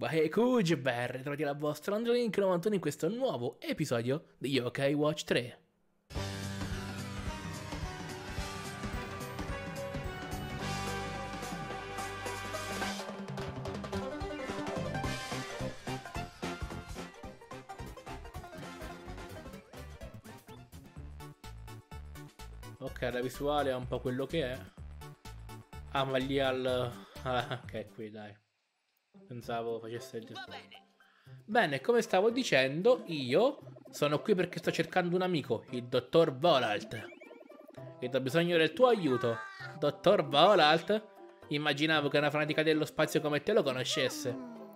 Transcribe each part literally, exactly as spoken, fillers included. Hey Kuj, ben ritrovati alla vostra AndreLink novantuno in questo nuovo episodio di Yo-Kai Watch tre. Ok, la visuale è un po' quello che è. Ah, ma lì al... Ah, ok, qui dai. Pensavo facesse il gesto. Bene. Bene, come stavo dicendo, io sono qui perché sto cercando un amico, il dottor Volalt. Ed ho bisogno del tuo aiuto. Dottor Volalt? Immaginavo che una fanatica dello spazio come te lo conoscesse.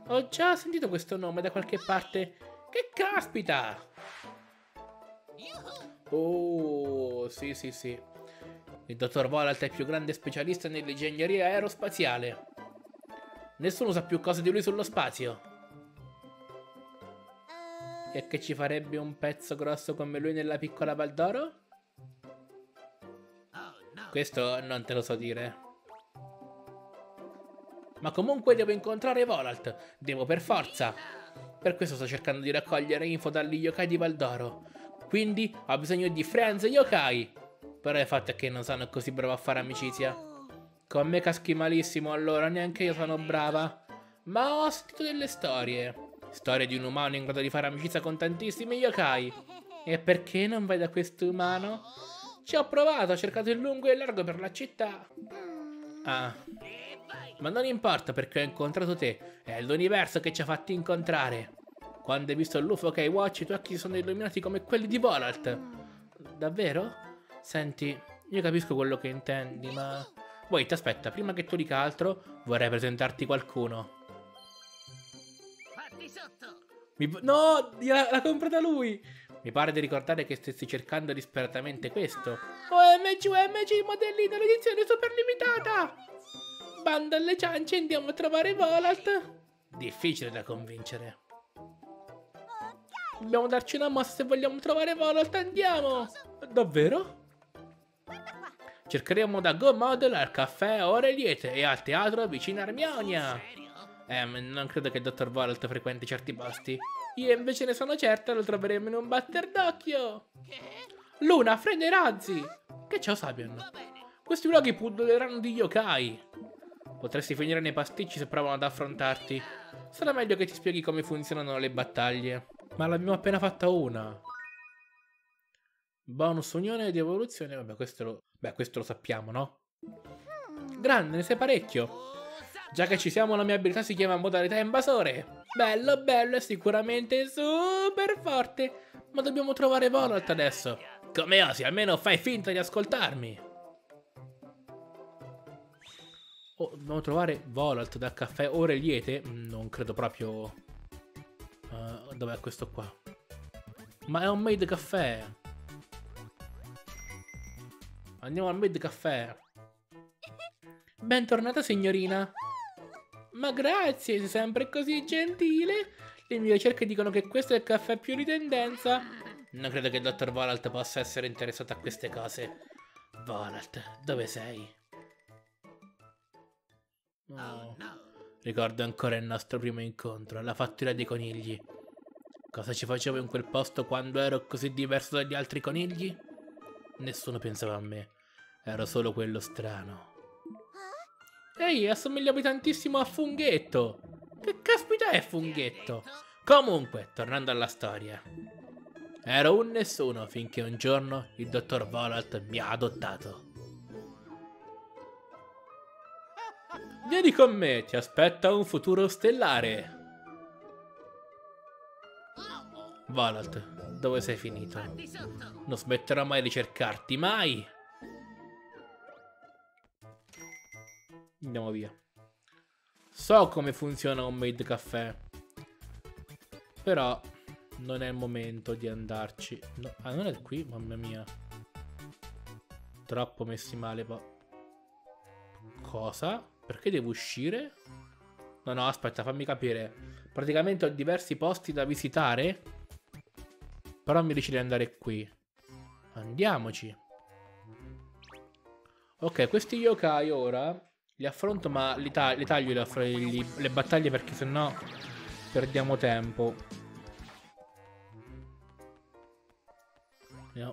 Ho già sentito questo nome da qualche parte. Che caspita! Oh, sì, sì, sì. Il dottor Volalt è il più grande specialista nell'ingegneria aerospaziale. Nessuno sa più cose di lui sullo spazio. E che ci farebbe un pezzo grosso come lui nella piccola Baldoro? Questo non te lo so dire. Ma comunque devo incontrare Volalt. Devo per forza. Per questo sto cercando di raccogliere info dagli yokai di Baldoro. Quindi ho bisogno di friends yokai. Però il fatto è che non sono così bravo a fare amicizia. Con me caschi malissimo, allora neanche io sono brava. Ma ho sentito delle storie. Storie di un umano in grado di fare amicizia con tantissimi yokai. E perché non vai da questo umano? Ci ho provato, ho cercato il lungo e il largo per la città. Ah. Ma non importa perché ho incontrato te. È l'universo che ci ha fatti incontrare. Quando hai visto l'U F O che hai watch, i tuoi occhi sono illuminati come quelli di Volalt. Davvero? Senti, io capisco quello che intendi, ma... Wait, aspetta, prima che tu dica altro, vorrei presentarti qualcuno. Fatti sotto. Mi... No, l'ha comprata lui! Mi pare di ricordare che stessi cercando disperatamente questo. O M G, O M G, modellino, l'edizione super limitata! Bando alle ciance, andiamo a trovare Volalt! Difficile da convincere. Okay. Dobbiamo darci una mossa se vogliamo trovare Volalt, andiamo! Davvero? Cercheremo da Go Model al caffè Ore Liete e al teatro vicino a Harmonia. Eh, non credo che il dottor Volalt frequenti certi posti. Io invece ne sono certa, lo troveremo in un batter d'occhio. Luna, frena i razzi! Che c'è, Usapyon? Questi luoghi pulleranno di yokai. Potresti finire nei pasticci se provano ad affrontarti. Sarà meglio che ti spieghi come funzionano le battaglie. Ma l'abbiamo appena fatta una. Bonus unione di evoluzione. Vabbè, questo lo... Beh, questo lo sappiamo, no? Grande, ne sei parecchio. Già che ci siamo, la mia abilità si chiama modalità invasore. Bello, bello e sicuramente super forte. Ma dobbiamo trovare Volalt adesso. Come osi, almeno fai finta di ascoltarmi. Oh, dobbiamo trovare Volalt da caffè Ore Liete. Non credo proprio... Uh, dov'è questo qua? Ma è un made caffè. Andiamo al Med Caffè. Bentornata signorina. Ma grazie, sei sempre così gentile. Le mie ricerche dicono che questo è il caffè più di tendenza. Non credo che il dottor Volalt possa essere interessato a queste cose. Volalt, dove sei? Oh. Ricordo ancora il nostro primo incontro, alla fattoria dei conigli. Cosa ci facevo in quel posto quando ero così diverso dagli altri conigli? Nessuno pensava a me. Ero solo quello strano. Ehi, assomigliavi tantissimo a Funghetto. Che caspita è Funghetto? Comunque, tornando alla storia. Ero un nessuno finché un giorno il dottor Volalt mi ha adottato. Vieni con me, ti aspetta un futuro stellare. Volalt, dove sei finito? Non smetterò mai di cercarti, mai! Andiamo via. So come funziona un made caffè. Però non è il momento di andarci. No. Ah, non è qui? Mamma mia. Troppo messi male. Cosa? Perché devo uscire? No, no, aspetta, fammi capire. Praticamente ho diversi posti da visitare. Però mi decide di andare qui. Andiamoci. Ok, questi yokai ora li affronto, ma li, ta li taglio li le battaglie perché sennò perdiamo tempo.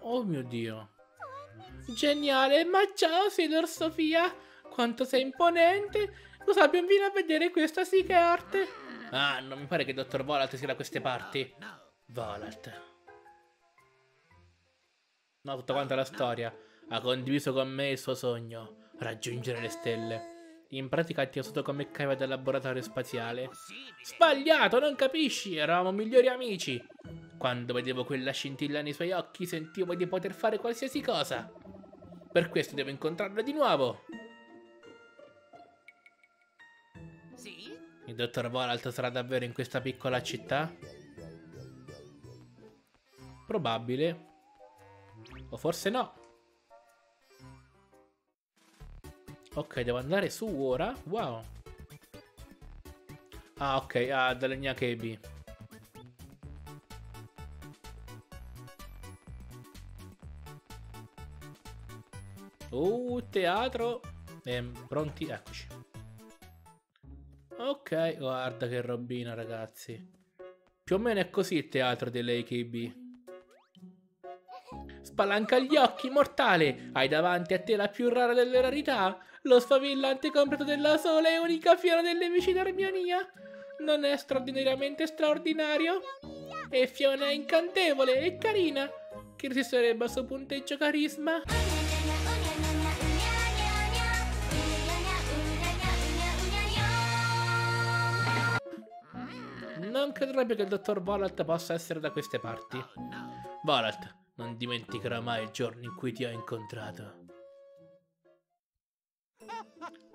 Oh mio Dio, geniale, ma ciao signor Sofia, quanto sei imponente. Usapyon, vieni a vedere questa sì che arte. Ah, non mi pare che il dottor Volalt sia da queste parti. Volalt, no, tutta quanta la storia. Ha condiviso con me il suo sogno, raggiungere le stelle. In pratica ti ho usato come cava del laboratorio spaziale. Sbagliato, non capisci? Eravamo migliori amici. Quando vedevo quella scintilla nei suoi occhi sentivo di poter fare qualsiasi cosa. Per questo devo incontrarlo di nuovo. Sì? Il dottor Volalt sarà davvero in questa piccola città? Probabile. O forse no. Ok, devo andare su ora. Wow. Ah, ok, ah, dalle Nyakebi. Uh, teatro. Eh, pronti? Eccoci. Ok, guarda che robina, ragazzi. Più o meno è così il teatro delle A K B. Spalanca gli occhi, mortale! Hai davanti a te la più rara delle rarità, lo sfavillante completo della sola e unica fiora delle vicine Harmonia. Non è straordinariamente straordinario? E Fiona è incantevole e carina, che resisterebbe al suo punteggio carisma. Non credrebbe che il dottor Volalt possa essere da queste parti. Volalt, non dimenticherò mai il giorno in cui ti ho incontrato.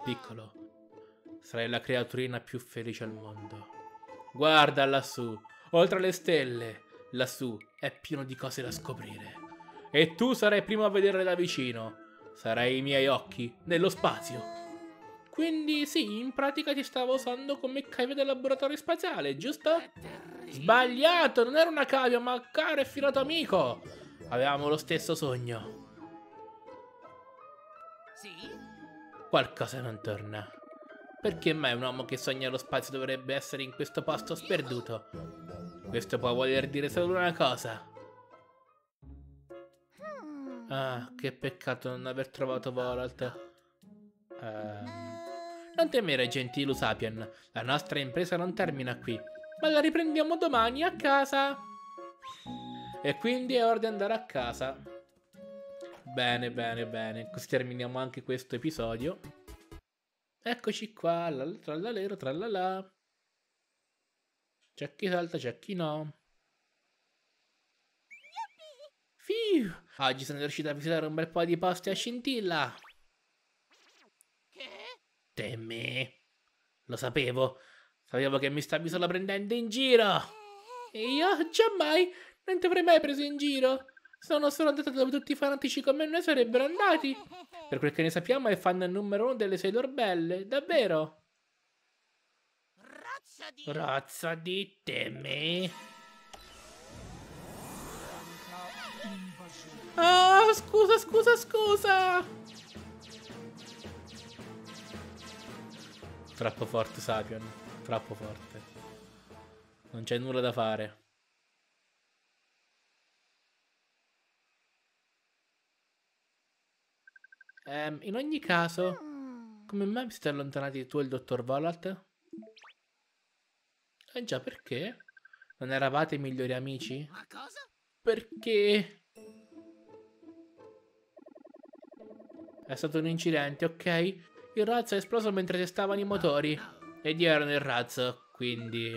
Piccolo, sarai la creaturina più felice al mondo. Guarda lassù, oltre le stelle, lassù è pieno di cose da scoprire. E tu sarai primo a vederle da vicino. Sarai i miei occhi nello spazio. Quindi sì, in pratica ti stavo usando come cavia del laboratorio spaziale, giusto? Sbagliato, non era una cavia, ma caro e filato amico. Avevamo lo stesso sogno. Sì? Qualcosa non torna. Perché mai un uomo che sogna lo spazio dovrebbe essere in questo posto sperduto? Questo può voler dire solo una cosa. Ah, che peccato non aver trovato Volalt. Ehm... Non temere, gentile Usapyon. La nostra impresa non termina qui, ma la riprendiamo domani a casa. E quindi è ora di andare a casa. Bene, bene, bene. Così terminiamo anche questo episodio. Eccoci qua. Tralalero, tralala. C'è chi salta, c'è chi no. Fiu. Oggi sono riuscito a visitare un bel po' di posti a scintilla. Che? Temi. Lo sapevo. Sapevo che mi stavi solo prendendo in giro. E io? Giammai. Non ti avrei mai preso in giro. Sono solo andato dove tutti i fanatici come noi sarebbero andati. Per quel che ne sappiamo è fan numero uno delle Sailor Belle, davvero. Razza di... Razza di temi. Ah, scusa, scusa, scusa. Troppo forte, Usapyon. Troppo forte. Non c'è nulla da fare. Um, in ogni caso, come mai vi siete allontanati tu e il dottor Volalt? Eh già, perché? Non eravate i migliori amici? Ma cosa? Perché? È stato un incidente, ok? Il razzo è esploso mentre testavano i motori. Ed io ero nel razzo, quindi...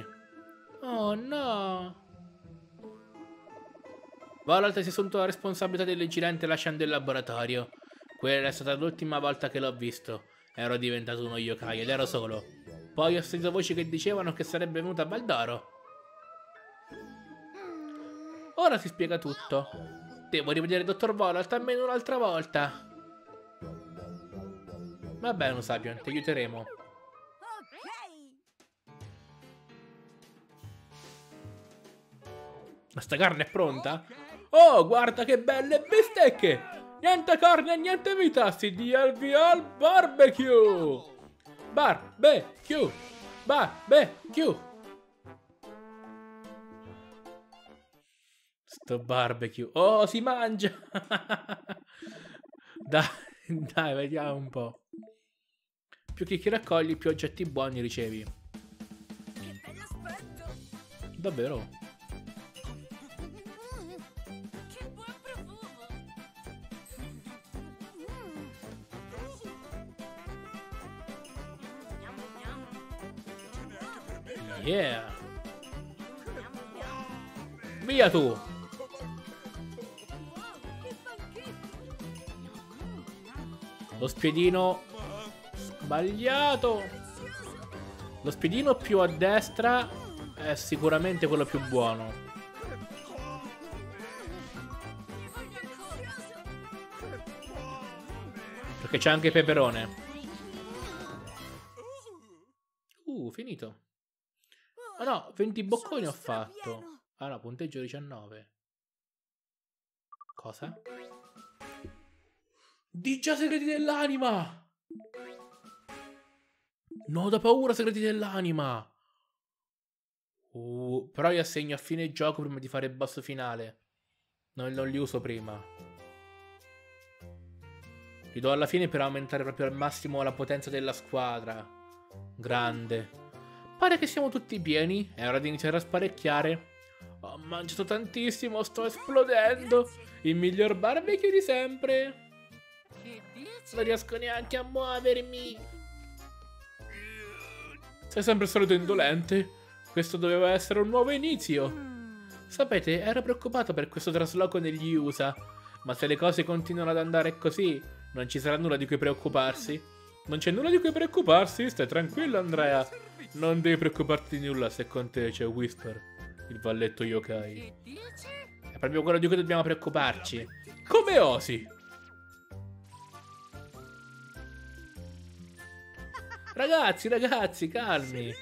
Oh no! Volalt si è assunto la responsabilità dell'incidente lasciando il laboratorio. Quella è stata l'ultima volta che l'ho visto. Ero diventato uno yokai ed ero solo. Poi ho sentito voci che dicevano che sarebbe venuta a Baldoro. Ora si spiega tutto. Devo rivedere il dottor Volalt almeno un'altra volta. Va bene, Usapyon, ti aiuteremo. Ma sta carne è pronta? Oh, guarda che belle bistecche! Niente carne, niente vita, si dia il via al barbecue! Barbecue! Barbecue! Sto barbecue. Oh, si mangia! Dai, dai, vediamo un po'. Più chicchi raccogli, più oggetti buoni ricevi. Che bello aspetto! Davvero? Che buon profumo! Yeah! Via tu! Lo spiedino sbagliato. Lo spiedino più a destra è sicuramente quello più buono. Perché c'è anche il peperone. Uh, finito. Ah no, venti bocconi ho fatto. Ah no, punteggio diciannove. Cosa? Di già segreti dell'anima! No, da paura, segreti dell'anima! Uh, però li assegno a fine gioco prima di fare il boss finale. Non, non li uso prima. Li do alla fine per aumentare proprio al massimo la potenza della squadra. Grande. Pare che siamo tutti pieni. È ora di iniziare a sparecchiare. Ho mangiato tantissimo, sto esplodendo. Il miglior barbecue di sempre. Non riesco neanche a muovermi. Sei sempre solito indolente. Questo doveva essere un nuovo inizio. Sapete, ero preoccupato per questo trasloco negli U S A. Ma se le cose continuano ad andare così, non ci sarà nulla di cui preoccuparsi. Non c'è nulla di cui preoccuparsi. Stai tranquillo, Andrea. Non devi preoccuparti di nulla se con te c'è Whisper, il valletto yokai. È proprio quello di cui dobbiamo preoccuparci. Come osi? Ragazzi, ragazzi, calmi.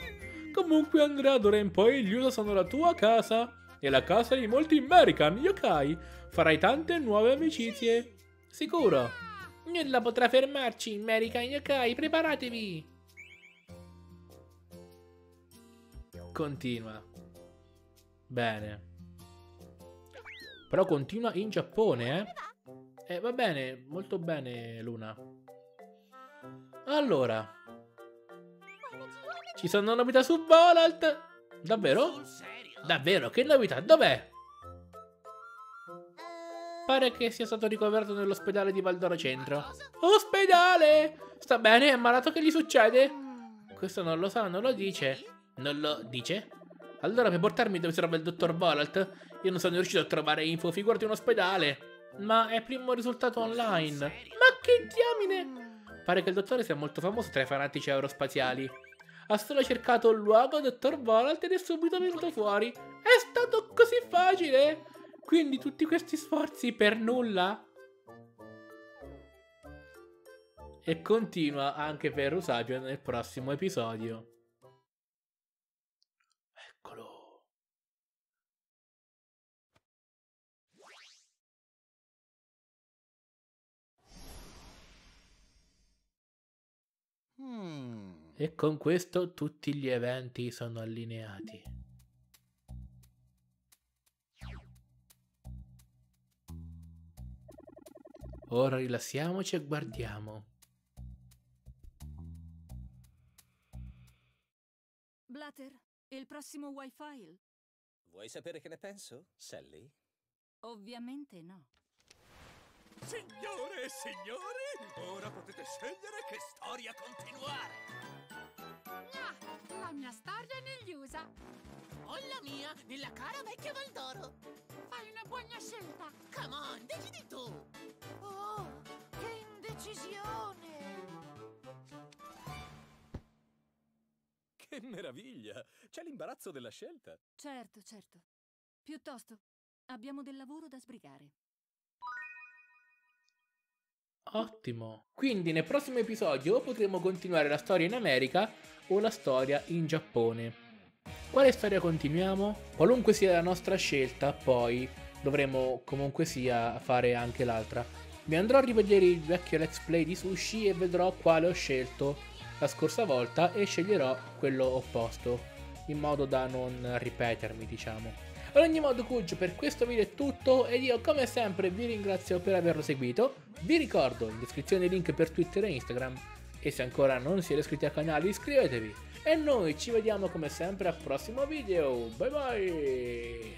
Comunque, Andrea, d'ora in poi gli U S A sono la tua casa e la casa di molti American yokai. Farai tante nuove amicizie. Sicuro. Nulla potrà fermarci, American yokai. Preparatevi. Continua. Bene. Però continua in Giappone, eh? Eh, va bene, molto bene, Luna. Allora... ci sono novità su Volalt! Davvero? Davvero? Che novità? Dov'è? Pare che sia stato ricoverato nell'ospedale di Baldoro centro. Ospedale! Sta bene? È malato? Che gli succede? Questo non lo sa, non lo dice. Non lo dice? Allora per portarmi dove si trova il dottor Volalt? Io non sono riuscito a trovare info, figurati un ospedale. Ma è primo risultato online. Ma che diamine! Pare che il dottore sia molto famoso tra i fanatici aerospaziali. Ha solo cercato un luogo, dottor Volalt, ed è subito venuto fuori. È stato così facile! Quindi tutti questi sforzi per nulla? E continua anche per Usapyon nel prossimo episodio. Eccolo. Hmm. E con questo tutti gli eventi sono allineati. Ora rilassiamoci e guardiamo. Blatter, il prossimo Wi-Fi. Vuoi sapere che ne penso, Sally? Ovviamente no. Signore e signori, ora potete scegliere che storia continuare. La mia storia negli U S A. O la mia nella cara vecchia Baldoro. Fai una buona scelta. Come on, decidi tu. Oh, che indecisione. Che meraviglia. C'è l'imbarazzo della scelta. Certo, certo. Piuttosto, abbiamo del lavoro da sbrigare. Ottimo. Quindi nel prossimo episodio potremo continuare la storia in America o la storia in Giappone. Quale storia continuiamo? Qualunque sia la nostra scelta, poi dovremo comunque sia fare anche l'altra. Mi andrò a rivedere il vecchio let's play di Sushi e vedrò quale ho scelto la scorsa volta e sceglierò quello opposto. in modo da non ripetermi, diciamo. Ad ogni modo, Cuggio, per questo video è tutto ed io come sempre vi ringrazio per averlo seguito. Vi ricordo in descrizione i link per Twitter e Instagram e se ancora non siete iscritti al canale iscrivetevi. E noi ci vediamo come sempre al prossimo video. Bye bye!